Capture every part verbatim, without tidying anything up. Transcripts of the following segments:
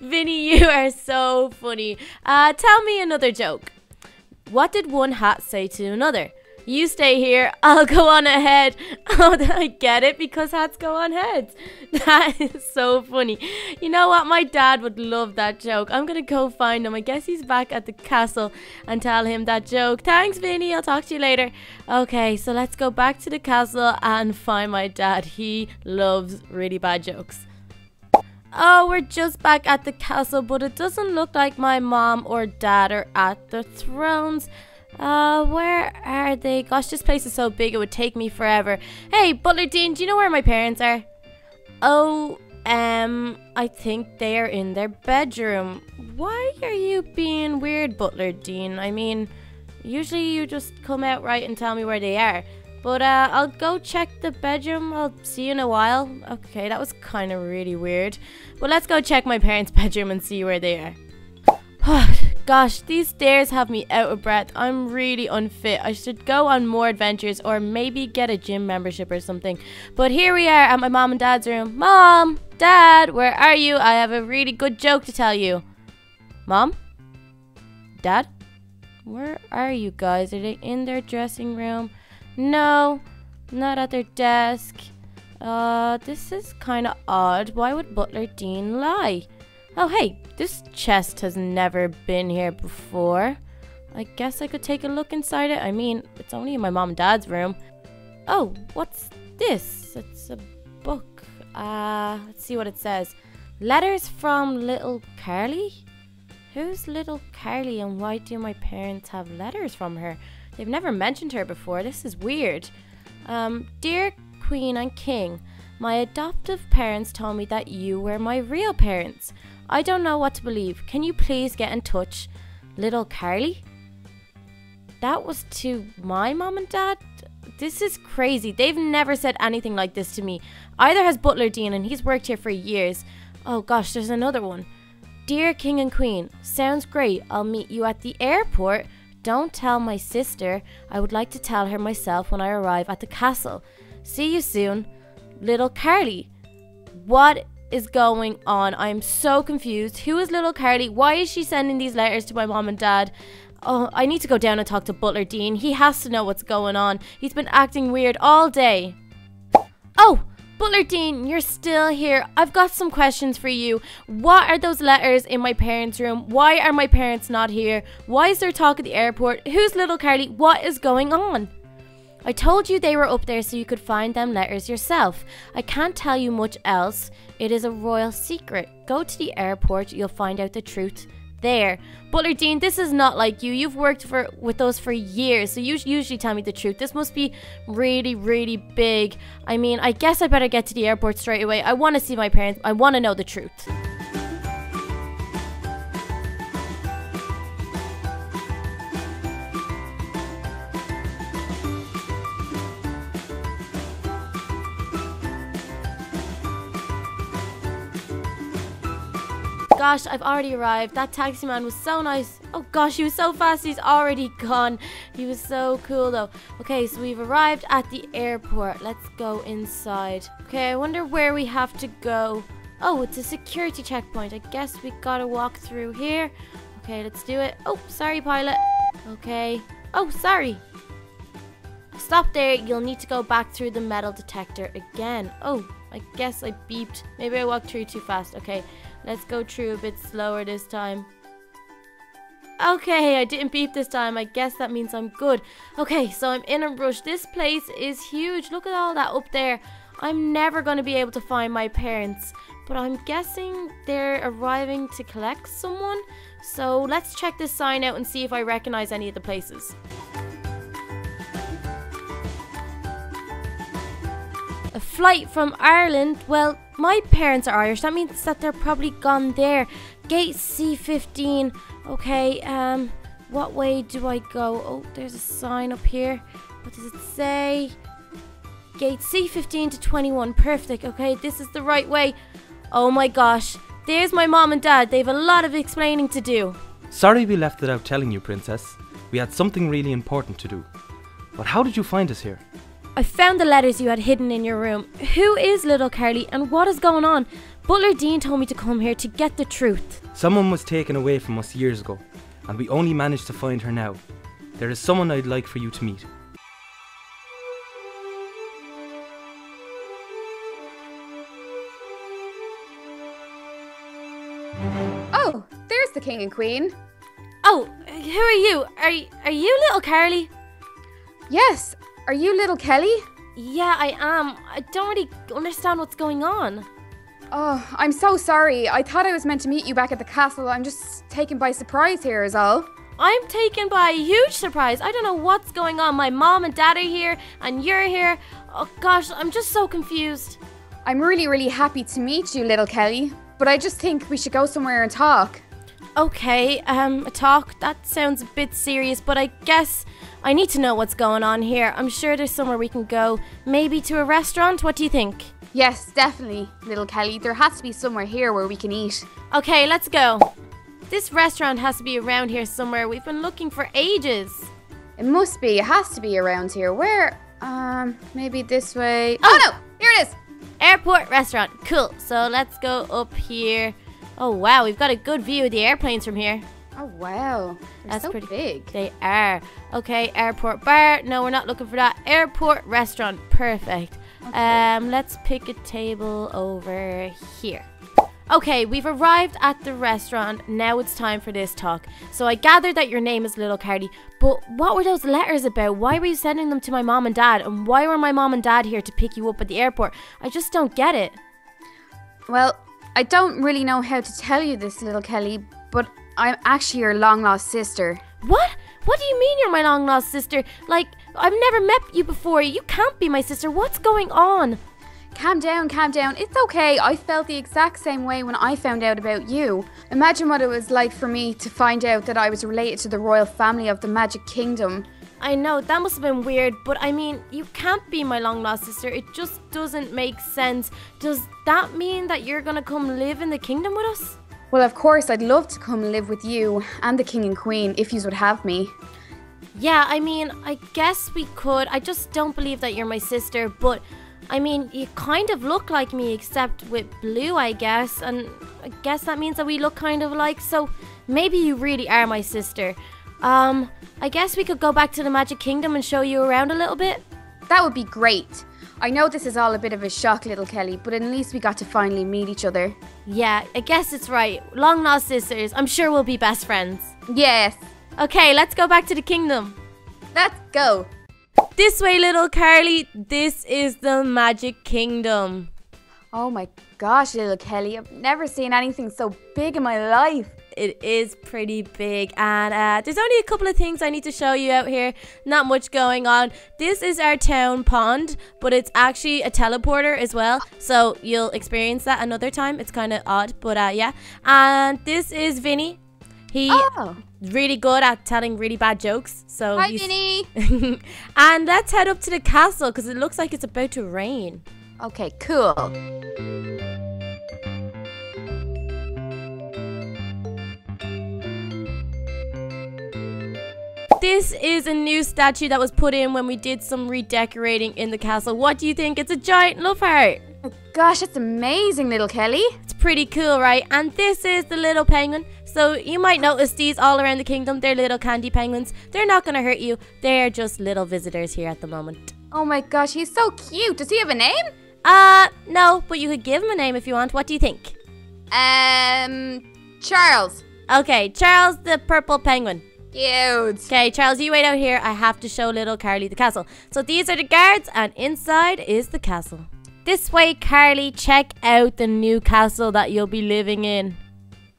Vinny, you are so funny. Uh, tell me another joke. What did one hat say to another? You stay here, I'll go on ahead. Oh, I get it, because hats go on heads. That is so funny. You know what? My dad would love that joke. I'm going to go find him. I guess he's back at the castle and tell him that joke. Thanks, Vinny. I'll talk to you later. Okay, so let's go back to the castle and find my dad. He loves really bad jokes. Oh, we're just back at the castle, but it doesn't look like my mom or dad are at the thrones. Uh, where are they? Gosh, this place is so big it would take me forever. Hey, Butler Dean, do you know where my parents are? Oh, um, I think they are in their bedroom. Why are you being weird, Butler Dean? I mean, usually you just come out right and tell me where they are. But, uh, I'll go check the bedroom. I'll see you in a while. Okay, that was kind of really weird. Well, let's go check my parents' bedroom and see where they are. Gosh, these stairs have me out of breath. I'm really unfit. I should go on more adventures or maybe get a gym membership or something. But here we are at my mom and dad's room. Mom! Dad! Where are you? I have a really good joke to tell you. Mom? Dad? Where are you guys? Are they in their dressing room? No, not at their desk. Uh, this is kind of odd. Why would Butler Dean lie? Oh, hey, this chest has never been here before. I guess I could take a look inside it. I mean, it's only in my mom and dad's room. Oh, what's this? It's a book. Uh, let's see what it says. Letters from Little Carly? Who's Little Carly and why do my parents have letters from her? They've never mentioned her before. This is weird. Um, Dear Queen and King, my adoptive parents told me that you were my real parents. I don't know what to believe. Can you please get in touch? Little Carly? That was to my mom and dad? This is crazy. They've never said anything like this to me. Either has Butler Dean and he's worked here for years. Oh gosh, there's another one. Dear King and Queen, sounds great. I'll meet you at the airport. Don't tell my sister. I would like to tell her myself when I arrive at the castle. See you soon, Little Carly. What is going on? I'm so confused. Who is Little Carly? Why is she sending these letters to my mom and dad? Oh, I need to go down and talk to Butler Dean. He has to know what's going on. He's been acting weird all day. Oh! Butler Dean, you're still here. I've got some questions for you. What are those letters in my parents' room? Why are my parents not here? Why is there talk at the airport? Who's Little Carly? What is going on? I told you they were up there so you could find them letters yourself. I can't tell you much else. It is a royal secret. Go to the airport. You'll find out the truth there. Butler Dean, this is not like you. You've worked for with us for years, so you usually tell me the truth. This must be really, really big. I mean, I guess I better get to the airport straight away. I want to see my parents. I want to know the truth. Gosh, I've already arrived. That taxi man was so nice. Oh gosh, he was so fast. He's already gone. He was so cool though. Okay, so we've arrived at the airport. Let's go inside. Okay, I wonder where we have to go. Oh, it's a security checkpoint. I guess we gotta walk through here. Okay, let's do it. Oh, sorry, pilot. Okay. Oh, sorry. Stop there. You'll need to go back through the metal detector again. Oh, I guess I beeped. Maybe I walked through too fast. Okay. Let's go through a bit slower this time. Okay, I didn't beep this time. I guess that means I'm good. Okay, so I'm in a rush. This place is huge. Look at all that up there. I'm never going to be able to find my parents. But I'm guessing they're arriving to collect someone. So let's check this sign out and see if I recognize any of the places. A flight from Ireland? Well, my parents are Irish. That means that they're probably gone there. Gate C fifteen. Okay, um, what way do I go? Oh, there's a sign up here. What does it say? Gate C fifteen to twenty-one. Perfect. Okay, this is the right way. Oh my gosh. There's my mom and dad. They've a lot of explaining to do. Sorry we left without telling you, Princess. We had something really important to do. But how did you find us here? I found the letters you had hidden in your room. Who is Little Carly and what is going on? Butler Dean told me to come here to get the truth. Someone was taken away from us years ago, and we only managed to find her now. There is someone I'd like for you to meet. Oh, there's the king and queen. Oh, who are you? Are, are you Little Carly? Yes, are you Little Kelly? Yeah, I am. I don't really understand what's going on. Oh, I'm so sorry. I thought I was meant to meet you back at the castle. I'm just taken by surprise here is all. I'm taken by a huge surprise. I don't know what's going on. My mom and dad are here and you're here. Oh gosh, I'm just so confused. I'm really, really happy to meet you, Little Kelly. But I just think we should go somewhere and talk. Okay, um, a talk? That sounds a bit serious, but I guess I need to know what's going on here. I'm sure there's somewhere we can go. Maybe to a restaurant? What do you think? Yes, definitely, Little Kelly. There has to be somewhere here where we can eat. Okay, let's go. This restaurant has to be around here somewhere. We've been looking for ages. It must be. It has to be around here. Where? Um, maybe this way. Oh, oh no! Here it is! Airport restaurant. Cool. So let's go up here. Oh, wow. We've got a good view of the airplanes from here. Oh, wow. They're That's so pretty big. They are. Okay, airport bar. No, we're not looking for that. Airport restaurant. Perfect. Okay. Um, let's pick a table over here. Okay, we've arrived at the restaurant. Now it's time for this talk. So I gather that your name is Little Carly, but what were those letters about? Why were you sending them to my mom and dad? And why were my mom and dad here to pick you up at the airport? I just don't get it. Well, I don't really know how to tell you this, Little Kelly, but I'm actually your long-lost sister. What? What do you mean you're my long-lost sister? Like, I've never met you before. You can't be my sister. What's going on? Calm down, calm down. It's okay. I felt the exact same way when I found out about you. Imagine what it was like for me to find out that I was related to the royal family of the Magic Kingdom. I know, that must have been weird, but I mean, you can't be my long-lost sister. It just doesn't make sense. Does that mean that you're gonna come live in the kingdom with us? Well, of course, I'd love to come live with you and the king and queen, if yous would have me. Yeah, I mean, I guess we could. I just don't believe that you're my sister, but I mean, you kind of look like me, except with blue, I guess. And I guess that means that we look kind of alike, so maybe you really are my sister. Um, I guess we could go back to the Magic Kingdom and show you around a little bit. That would be great. I know this is all a bit of a shock, Little Kelly, but at least we got to finally meet each other. Yeah, I guess it's right. Long lost sisters. I'm sure we'll be best friends. Yes. Okay, let's go back to the kingdom. Let's go. This way, Little Carly. This is the Magic Kingdom. Oh my gosh, Little Kelly. I've never seen anything so big in my life. It is pretty big, and uh, there's only a couple of things I need to show you out here. Not much going on. This is our town pond, but it's actually a teleporter as well, so you'll experience that another time. It's kind of odd, but uh, yeah. And this is Vinny. He oh. really good at telling really bad jokes. So hi, Vinny. And let's head up to the castle because it looks like it's about to rain. Okay, cool. This is a new statue that was put in when we did some redecorating in the castle. What do you think? It's a giant love heart. Oh gosh, it's amazing, Little Kelly. It's pretty cool, right? And this is the little penguin. So you might notice these all around the kingdom. They're little candy penguins. They're not going to hurt you. They're just little visitors here at the moment. Oh my gosh, he's so cute. Does he have a name? Uh, no, but you could give him a name if you want. What do you think? Um, Charles. Okay, Charles the purple penguin. Cute. Okay, Charles, you wait out here. I have to show Little Carly the castle. So these are the guards, and inside is the castle. This way, Carly, check out the new castle that you'll be living in.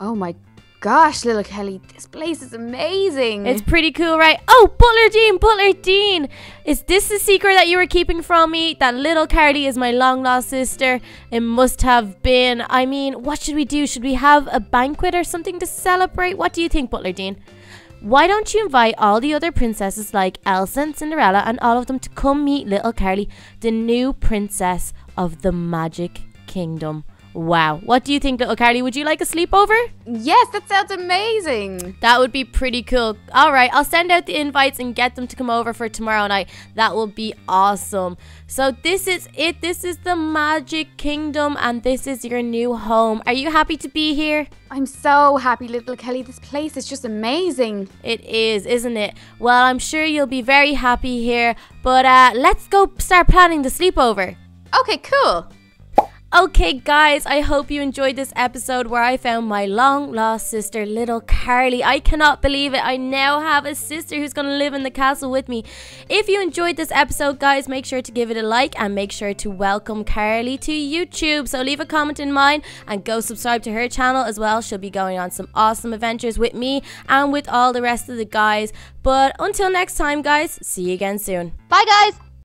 Oh my gosh, Little Kelly, this place is amazing. It's pretty cool, right? Oh, Butler Dean, Butler Dean. Is this the secret that you were keeping from me? That Little Carly is my long-lost sister? It must have been. I mean, what should we do? Should we have a banquet or something to celebrate? What do you think, Butler Dean? Why don't you invite all the other princesses like Elsa and Cinderella and all of them to come meet Little Carly, the new princess of the Magic Kingdom. Wow. What do you think, Little Carly? Would you like a sleepover? Yes, that sounds amazing. That would be pretty cool. All right, I'll send out the invites and get them to come over for tomorrow night. That will be awesome. So this is it. This is the Magic Kingdom, and this is your new home. Are you happy to be here? I'm so happy, Little Kelly. This place is just amazing. It is, isn't it? Well, I'm sure you'll be very happy here, but uh, let's go start planning the sleepover. Okay, cool. Okay guys, I hope you enjoyed this episode where I found my long lost sister, Little Carly. I cannot believe it. I now have a sister who's going to live in the castle with me. If you enjoyed this episode, guys, make sure to give it a like and make sure to welcome Carly to YouTube. So leave a comment in mine and go subscribe to her channel as well. She'll be going on some awesome adventures with me and with all the rest of the guys. But until next time, guys, see you again soon. Bye guys.